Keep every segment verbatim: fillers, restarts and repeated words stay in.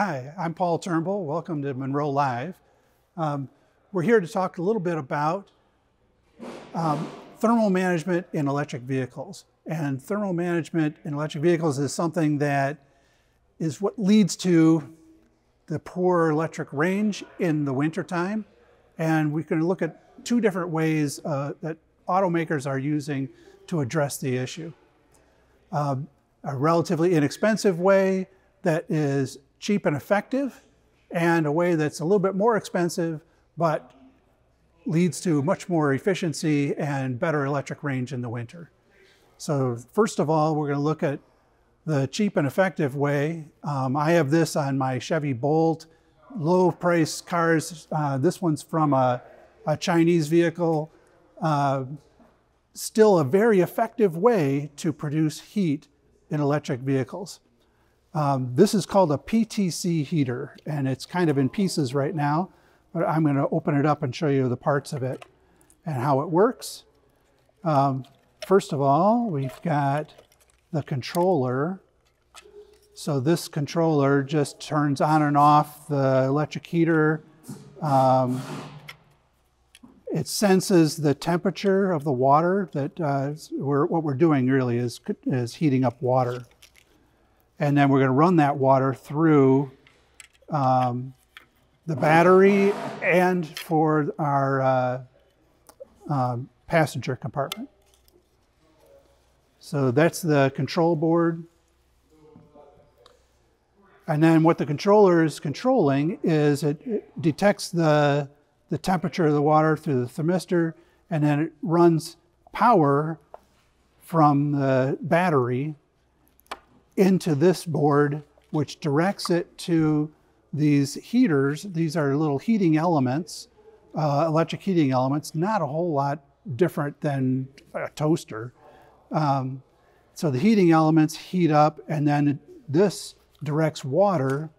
Hi, I'm Paul Turnbull. Welcome to Munro Live. Um, we're here to talk a little bit about um, thermal management in electric vehicles. And thermal management in electric vehicles is something that is what leads to the poor electric range in the wintertime. And we can look at two different ways uh, that automakers are using to address the issue. Um, a relatively inexpensive way that is cheap and effective, and a way that's a little bit more expensive but leads to much more efficiency and better electric range in the winter. So first of all, we're going to look at the cheap and effective way. Um, I have this on my Chevy Bolt, low price cars. Uh, this one's from a, a Chinese vehicle. Uh, still a very effective way to produce heat in electric vehicles. Um, this is called a P T C heater, and it's kind of in pieces right now, but I'm going to open it up and show you the parts of it and how it works. Um, first of all, we've got the controller. So this controller just turns on and off the electric heater. Um, It senses the temperature of the water that uh, we're, what we're doing really is, is heating up water. And then we're going to run that water through um, the battery and for our uh, uh, passenger compartment. So that's the control board. And then what the controller is controlling is it, it detects the the temperature of the water through the thermistor, and then it runs power from the battery into this board, which directs it to these heaters. These are little heating elements, uh, electric heating elements, not a whole lot different than a toaster. Um, so the heating elements heat up, and then this directs water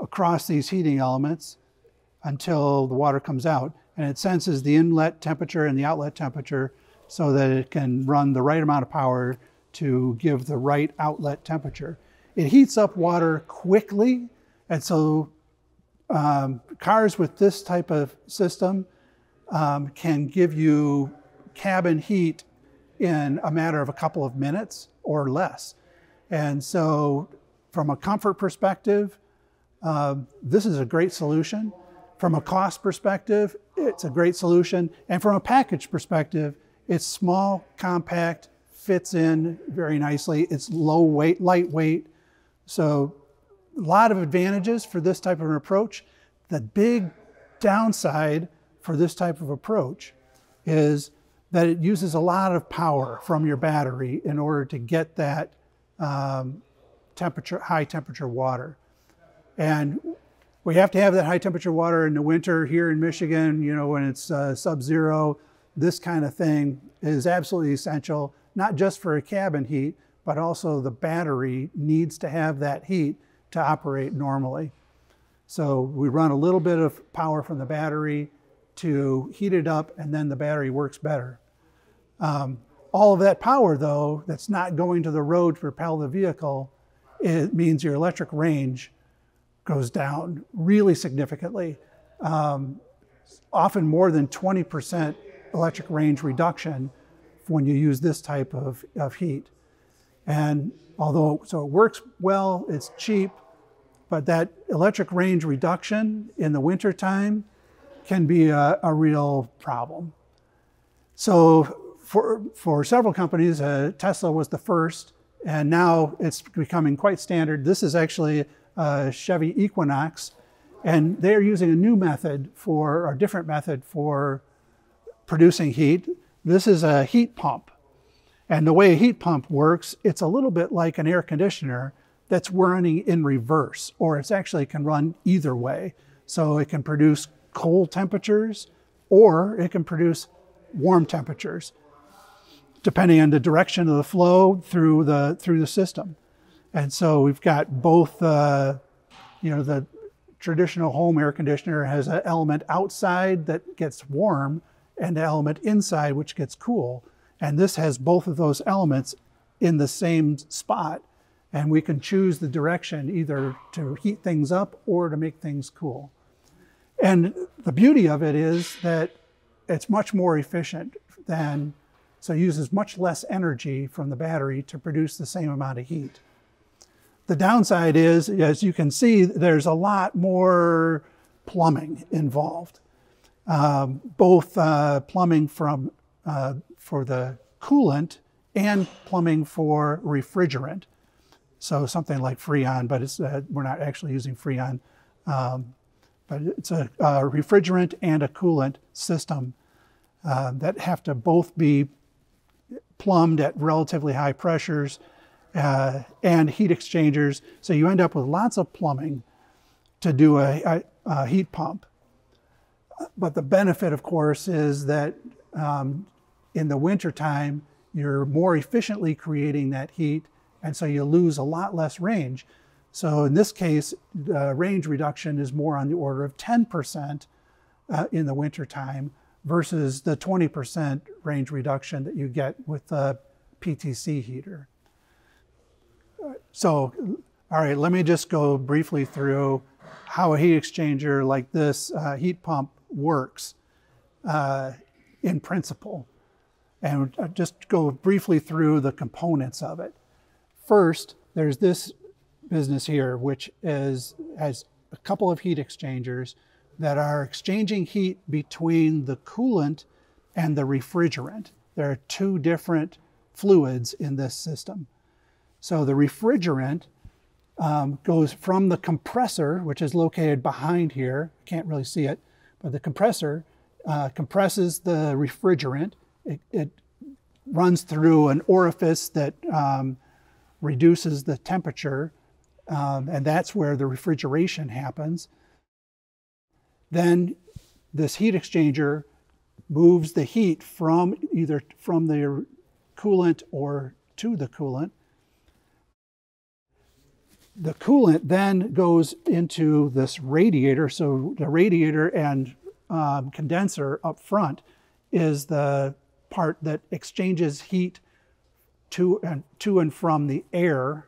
across these heating elements until the water comes out, and it senses the inlet temperature and the outlet temperature so that it can run the right amount of power to give the right outlet temperature. It heats up water quickly, and so um, cars with this type of system um, can give you cabin heat in a matter of a couple of minutes or less. And so from a comfort perspective, uh, this is a great solution. From a cost perspective, it's a great solution. And from a package perspective, it's small, compact, fits in very nicely. It's low weight, lightweight. So a lot of advantages for this type of an approach. The big downside for this type of approach is that it uses a lot of power from your battery in order to get that um, temperature, high temperature water. And we have to have that high temperature water in the winter here in Michigan, you know, when it's uh, sub-zero. This kind of thing is absolutely essential, not just for a cabin heat, but also the battery needs to have that heat to operate normally. So we run a little bit of power from the battery to heat it up, and then the battery works better. Um, all of that power, though, that's not going to the road to propel the vehicle, it means your electric range goes down really significantly, um, often more than twenty percent electric range reduction when you use this type of, of heat. And although, so it works well, it's cheap, but that electric range reduction in the wintertime can be a, a real problem. So for, for several companies, uh, Tesla was the first, and now it's becoming quite standard. This is actually Uh, Chevy Equinox, and they're using a new method for, or a different method for producing heat. This is a heat pump. And the way a heat pump works, it's a little bit like an air conditioner that's running in reverse, or it's actually can run either way. So it can produce cold temperatures, or it can produce warm temperatures, depending on the direction of the flow through the, through the system. And so we've got both, uh, you know, the traditional home air conditioner has an element outside that gets warm and an element inside which gets cool. And this has both of those elements in the same spot. And we can choose the direction either to heat things up or to make things cool. And the beauty of it is that it's much more efficient than, so it uses much less energy from the battery to produce the same amount of heat. The downside is, as you can see, there's a lot more plumbing involved. Um, both uh, plumbing from, uh, for the coolant and plumbing for refrigerant. So something like Freon, but it's, uh, we're not actually using Freon, um, but it's a, a refrigerant and a coolant system uh, that have to both be plumbed at relatively high pressures uh, and heat exchangers. So you end up with lots of plumbing to do a, a, a heat pump. But the benefit, of course, is that um, in the wintertime, you're more efficiently creating that heat, and so you lose a lot less range. So in this case, the range reduction is more on the order of ten percent uh, in the wintertime versus the twenty percent range reduction that you get with the P T C heater. So, all right, let me just go briefly through how a heat exchanger like this uh, heat pump works uh, in principle. And I'll just go briefly through the components of it. First, there's this business here, which is, has a couple of heat exchangers that are exchanging heat between the coolant and the refrigerant. There are two different fluids in this system. So the refrigerant um, goes from the compressor, which is located behind here. Can't really see it, but the compressor uh, compresses the refrigerant. It, it runs through an orifice that um, reduces the temperature, um, and that's where the refrigeration happens. Then this heat exchanger moves the heat from either from the coolant or to the coolant. The coolant then goes into this radiator, so the radiator and um, condenser up front is the part that exchanges heat to and, to and from the air,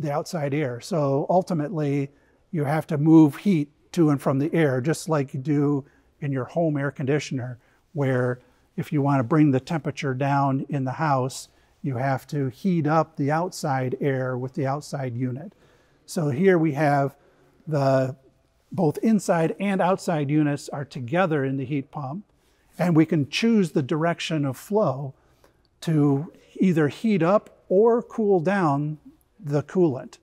the outside air. So ultimately, you have to move heat to and from the air, just like you do in your home air conditioner, where if you want to bring the temperature down in the house, you have to heat up the outside air with the outside unit. So here we have the both inside and outside units are together in the heat pump, and we can choose the direction of flow to either heat up or cool down the coolant.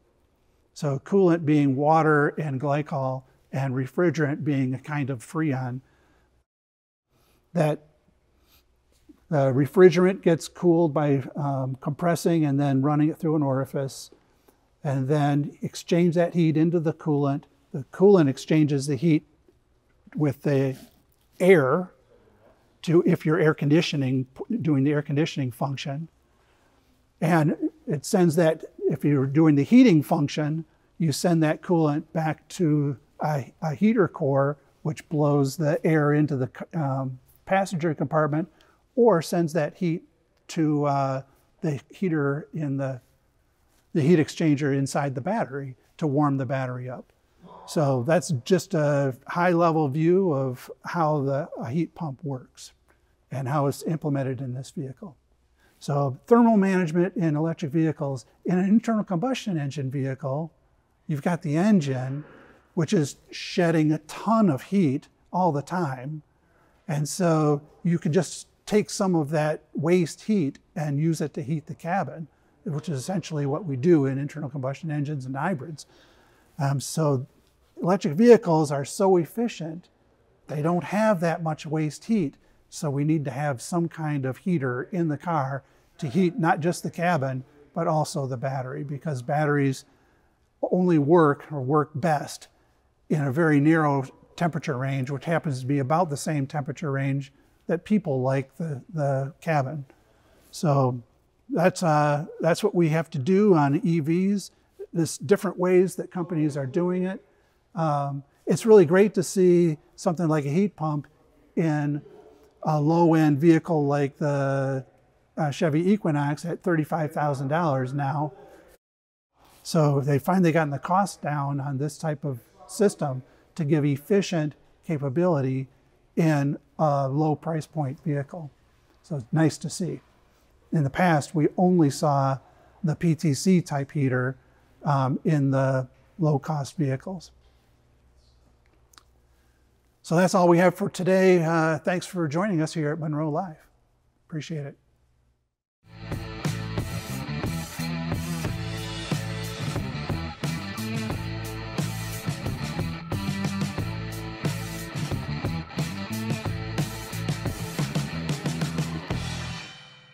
So coolant being water and glycol, and refrigerant being a kind of Freon. That the refrigerant gets cooled by um, compressing and then running it through an orifice, and then exchange that heat into the coolant. The coolant exchanges the heat with the air to, if you're air conditioning, doing the air conditioning function. And it sends that, if you're doing the heating function, you send that coolant back to a, a heater core, which blows the air into the um, passenger compartment, or sends that heat to uh, the heater in the, the heat exchanger inside the battery to warm the battery up. So that's just a high-level view of how the a heat pump works and how it's implemented in this vehicle. So thermal management in electric vehicles. In an internal combustion engine vehicle, you've got the engine, which is shedding a ton of heat all the time. And so you can just take some of that waste heat and use it to heat the cabin, which is essentially what we do in internal combustion engines and hybrids. Um, so electric vehicles are so efficient, they don't have that much waste heat. So we need to have some kind of heater in the car to heat not just the cabin, but also the battery, because batteries only work or work best in a very narrow temperature range, which happens to be about the same temperature range that people like the, the cabin. So that's, uh, that's what we have to do on E Vs. There's different ways that companies are doing it. Um, it's really great to see something like a heat pump in a low-end vehicle like the uh, Chevy Equinox at thirty-five thousand dollars now. So they've finally gotten the cost down on this type of system to give efficient capability in a low price point vehicle. So it's nice to see. In the past, we only saw the P T C type heater um, in the low cost vehicles. So that's all we have for today. Uh, thanks for joining us here at Munro Live. Appreciate it.